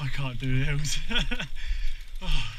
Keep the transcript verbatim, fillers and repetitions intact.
I can't do those. Oh.